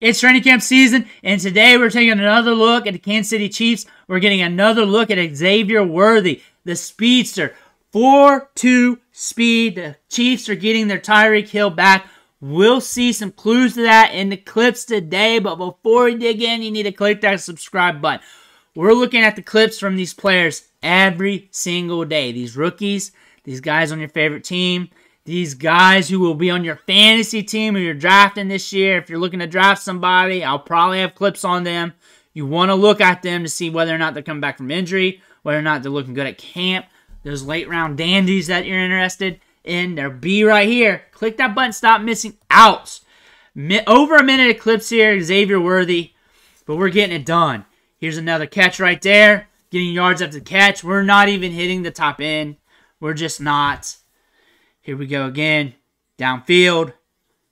It's training camp season, and today we're taking another look at the Kansas City Chiefs. We're getting another look at Xavier Worthy, the speedster. 4.2 speed. The Chiefs are getting their Tyreek Hill back. We'll see some clues to that in the clips today, but before we dig in, you need to click that subscribe button. We're looking at the clips from these players every single day. These rookies, these guys on your favorite team, these guys who will be on your fantasy team who you're drafting this year. If you're looking to draft somebody, I'll probably have clips on them. You want to look at them to see whether or not they're coming back from injury, whether or not they're looking good at camp. Those late-round dandies that you're interested in, they'll be right here. Click that button. Stop missing out. Over a minute of clips here, Xavier Worthy, but we're getting it done. Here's another catch right there, getting yards after the catch. We're not even hitting the top end. We're just not. Here we go again, downfield.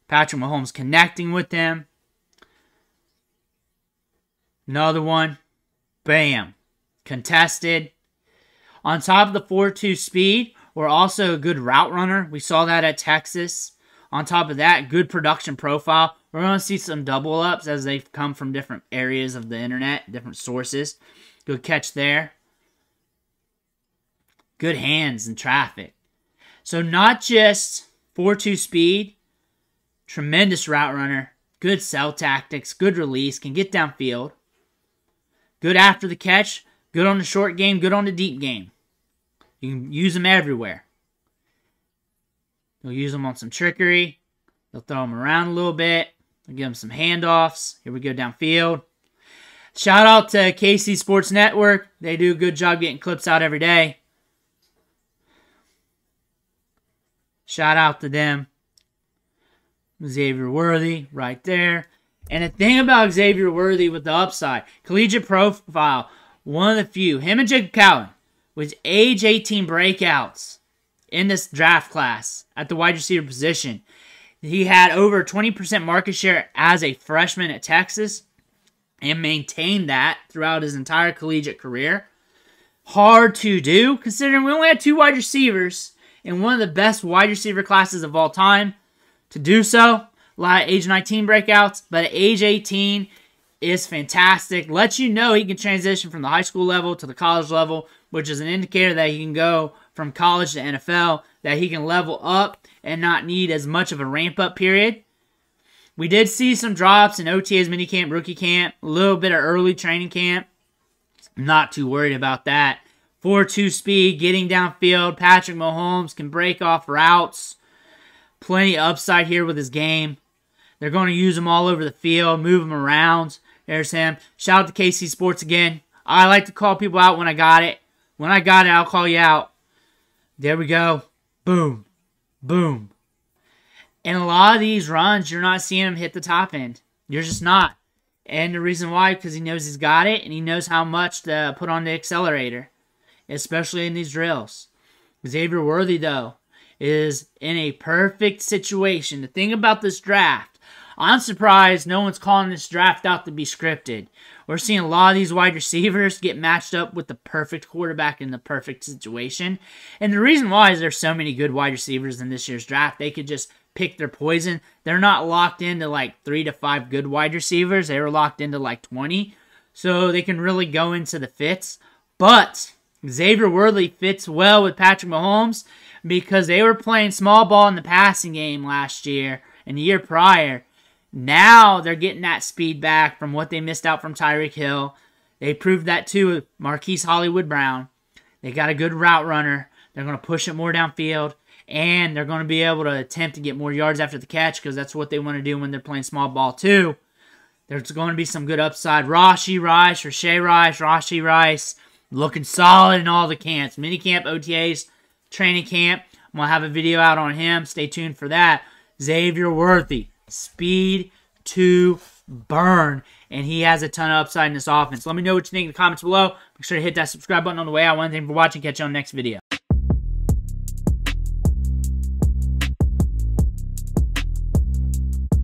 Patrick Mahomes connecting with them. Another one. Bam. Contested. On top of the 4.2 speed, we're also a good route runner. We saw that at Texas. On top of that, good production profile. We're going to see some double ups as they come from different areas of the internet, different sources. Good catch there. Good hands in traffic. So not just 4.2 speed, tremendous route runner, good sell tactics, good release, can get downfield, good after the catch, good on the short game, good on the deep game. You can use them everywhere. You'll use them on some trickery. They'll throw them around a little bit. They'll give them some handoffs. Here we go downfield. Shout out to KC Sports Network. They do a good job getting clips out every day. Shout out to them. Xavier Worthy right there. And the thing about Xavier Worthy with the upside, collegiate profile, one of the few. Him and Jake Cowan with age 18 breakouts in this draft class at the wide receiver position. He had over 20% market share as a freshman at Texas and maintained that throughout his entire collegiate career. Hard to do considering we only had two wide receivers in one of the best wide receiver classes of all time to do so. A lot of age 19 breakouts, but at age 18 is fantastic. Lets you know he can transition from the high school level to the college level, which is an indicator that he can go from college to NFL, that he can level up and not need as much of a ramp-up period. We did see some drops in OTA's minicamp, rookie camp, a little bit of early training camp. I'm not too worried about that. 4.2 speed, getting downfield. Patrick Mahomes can break off routes. Plenty of upside here with his game. They're going to use him all over the field, move him around. There's him. Shout out to KC Sports again. I like to call people out when I got it. When I got it, I'll call you out. There we go. Boom. Boom. And a lot of these runs, you're not seeing him hit the top end. You're just not. And the reason why, because he knows he's got it, and he knows how much to put on the accelerator, especially in these drills. Xavier Worthy, though, is in a perfect situation. The thing about this draft, I'm surprised no one's calling this draft out to be scripted. We're seeing a lot of these wide receivers get matched up with the perfect quarterback in the perfect situation. And the reason why is there's so many good wide receivers in this year's draft. They could just pick their poison. They're not locked into like 3 to 5 good wide receivers. They were locked into like 20. So they can really go into the fits. But Xavier Worthy fits well with Patrick Mahomes because they were playing small ball in the passing game last year and the year prior. Now they're getting that speed back from what they missed out from Tyreek Hill. They proved that too with Marquise Hollywood Brown. They got a good route runner. They're going to push it more downfield. And they're going to be able to attempt to get more yards after the catch because that's what they want to do when they're playing small ball too. There's going to be some good upside. Rashee Rice. Looking solid in all the camps. Minicamp, OTAs, training camp. I'm going to have a video out on him. Stay tuned for that. Xavier Worthy. Speed to burn. And he has a ton of upside in this offense. Let me know what you think in the comments below. Make sure to hit that subscribe button on the way out. One thing for watching. Catch you on the next video.